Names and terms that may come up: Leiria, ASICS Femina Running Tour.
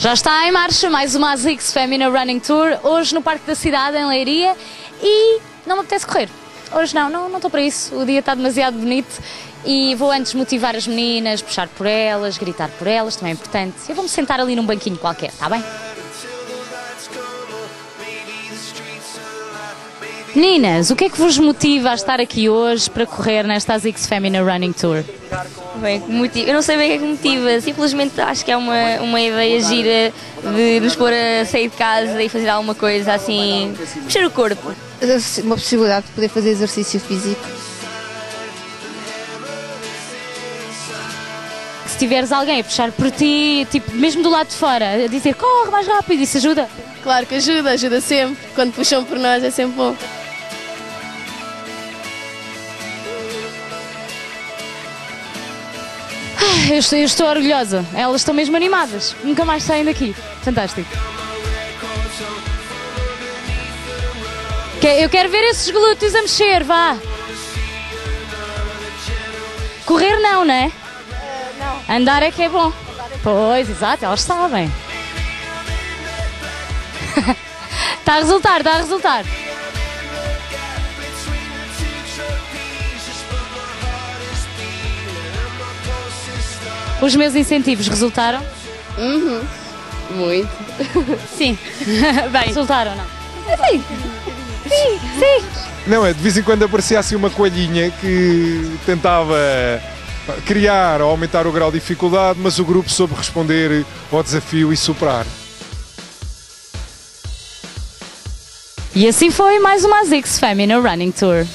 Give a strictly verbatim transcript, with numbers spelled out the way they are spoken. Já está em marcha mais uma ASICS Femina Running Tour, hoje no Parque da Cidade, em Leiria, e não me apetece correr. Hoje não, não, não estou para isso, o dia está demasiado bonito e vou antes motivar as meninas, puxar por elas, gritar por elas, também é importante. Eu vou-me sentar ali num banquinho qualquer, está bem? Meninas, o que é que vos motiva a estar aqui hoje para correr nesta ASICS Femina Running Tour? Bem, eu não sei bem o que é que motiva, simplesmente acho que é uma, uma ideia gira de nos pôr a sair de casa e fazer alguma coisa assim, mexer o corpo. Uma possibilidade de poder fazer exercício físico. Se tiveres alguém a puxar por ti, tipo, mesmo do lado de fora, a dizer corre mais rápido, isso ajuda? Claro que ajuda, ajuda sempre, quando puxam por nós é sempre bom. Eu estou, eu estou orgulhosa, elas estão mesmo animadas, nunca mais saem daqui, fantástico. Eu quero ver esses glúteos a mexer, vá! Correr não, não é? Uh, não. Andar é que é bom. Pois, exato, elas sabem. Está a resultar, está a resultar. Os meus incentivos resultaram? Uhum. Muito. Sim. Bem. Resultaram, não? Sim. Sim, sim. Não, é de vez em quando aparecia assim uma coelhinha que tentava criar ou aumentar o grau de dificuldade, mas o grupo soube responder ao desafio e superar. E assim foi mais uma ASICS Femina Running Tour.